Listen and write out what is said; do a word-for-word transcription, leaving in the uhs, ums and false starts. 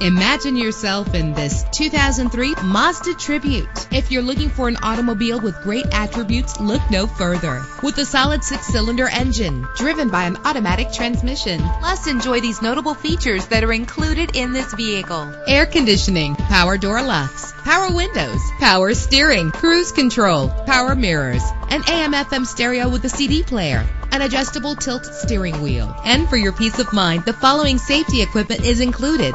Imagine yourself in this two thousand three Mazda Tribute. If you're looking for an automobile with great attributes, look no further. With a solid six-cylinder engine driven by an automatic transmission. Plus, enjoy these notable features that are included in this vehicle: air conditioning, power door locks, power windows, power steering, cruise control, power mirrors, an A M F M stereo with a C D player, an adjustable tilt steering wheel. And for your peace of mind, the following safety equipment is included: